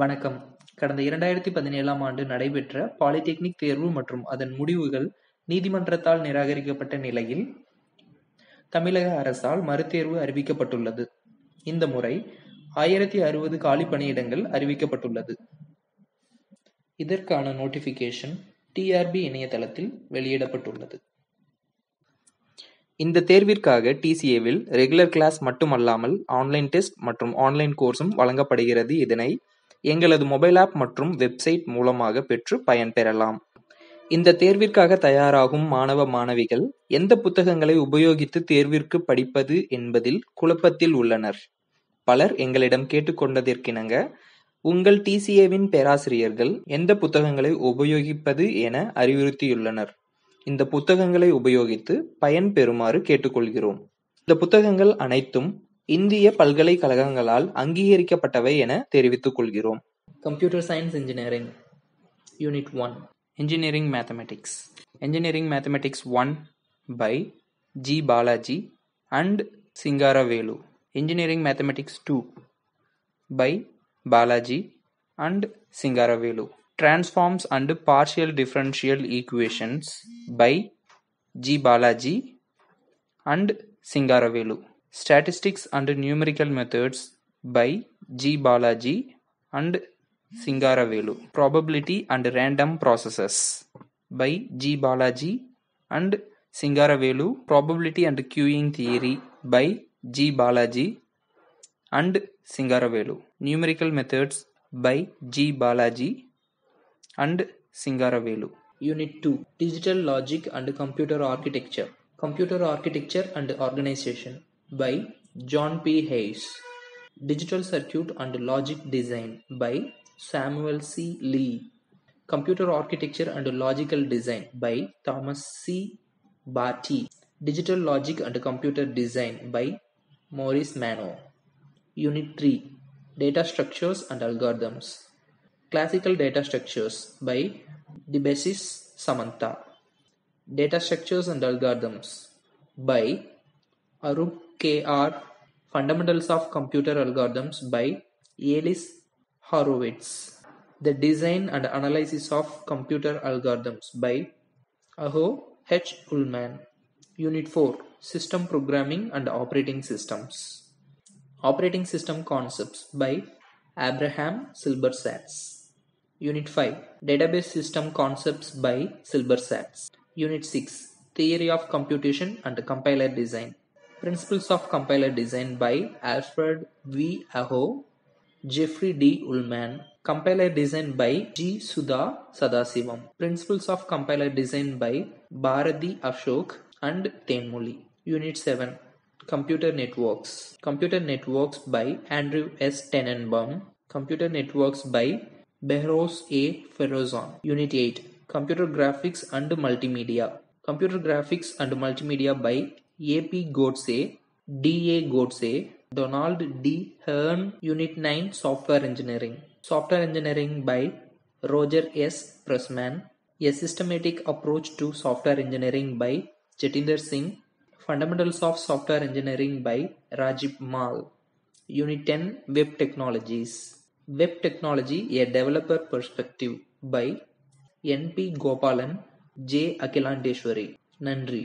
வணக்கம். கடந்த 2017 ஆண்டு நடைபெற்ற பாலிடெக்னிக் தேர்வு மற்றும் அதன் முடிவுகள் நீதிமன்றத்தால் நிராகரிக்கப்பட்ட நிலையில் தமிழக அரசால் மறுதேர்வு அறிவிக்கப்பட்டுள்ளது. இந்த முறை 1060 காலி பணியிடங்கள் அறிவிக்கப்பட்டுள்ளது. இதற்கான நோட்டிபிகேஷன் டிஆர்பி இணையதளத்தில் வெளியிடப்பட்டுள்ளது. இந்த தேர்விற்காக டிசிஏவில் ரெகுலர் கிளாஸ் மட்டுமல்லாமல் ஆன்லைன் டெஸ்ட் மற்றும் ஆன்லைன் கோர்ஸும் வழங்கப்படுகிறது. இதனை எங்களது மொபைல் ஆப் மற்றும் வெப்சைட் மூலமாக பெற்று பயன்பெறலாம். இந்த தேர்விற்காக தயாராகும் மாணவ மாணவிகள் எந்த புத்தகங்களை உபயோகித்து தேர்விற்கு படிப்பது என்பதில் குழப்பத்தில் உள்ளனர். பலர் எங்களிடம் கேட்டுக்கொண்டதற்கிணங்க உங்கள் டிசிஏவின் பேராசிரியர்கள் எந்த புத்தகங்களை உபயோகிப்பது என அறிவுறுத்தியுள்ளனர். இந்த புத்தகங்களை உபயோகித்து பயன் பெறுமாறு கேட்டுக்கொள்கிறோம். இந்த புத்தகங்கள் அனைத்தும் இந்திய பல்கலைக்கழகங்களால் அங்கீகரிக்கப்பட்டவை என தெரிவித்துக் கொள்கிறோம். Computer science engineering unit 1 engineering mathematics. Engineering mathematics 1 by G Balaji and Singaravelu. Engineering mathematics 2 by Balaji and Singaravelu. Transforms and partial differential equations by G Balaji and Singaravelu. Statistics and numerical methods by G Balaji and Singaravelu. Probability and random processes by G Balaji and Singaravelu. Probability and queuing theory by G Balaji and Singaravelu. Numerical methods by G Balaji and Singaravelu. Unit 2 Digital Logic and Computer Architecture. Computer Architecture and Organization by John P. Hayes. Digital Circuit and Logic Design by Samuel C. Lee. Computer Architecture and Logical Design by Thomas C. Bati. Digital Logic and Computer Design by Maurice Mano. Unit 3 Data Structures and Algorithms. Classical Data Structures by Debasis Samanta. Data Structures and Algorithms by Arun K.R. Fundamentals of Computer Algorithms by Ellis Horowitz. The Design and Analysis of Computer Algorithms by Aho H. Ullman. Unit 4 System Programming and Operating Systems. Operating System Concepts by Abraham Silberschatz. Unit 5 Database System Concepts by Silberschatz. Unit 6 Theory of Computation and Compiler Design. Principles of Compiler Design by Alfred V. Aho, Jeffrey D. Ullman. Compiler Design by G. Sudha Sadasivam. Principles of Compiler Design by Bharati Ashok and Tenmoli. Unit 7 Computer Networks. Computer Networks by Andrew S. Tenenbaum. Computer Networks by Behrooz A. Ferozan. Unit 8 Computer Graphics and Multimedia. Computer Graphics and Multimedia by A.P. Godse, D.A. Godse, Donald D. Hearn. Unit 9 Software Engineering. Software Engineering by Roger S. Pressman. A Systematic Approach to Software Engineering by Chetinder Singh. Fundamentals of Software Engineering by Rajib Mal. Unit 10 Web Technologies. Web Technology, a Developer Perspective by N.P. Gopalan, J. Akilandeswari. Nandri.